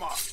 him up.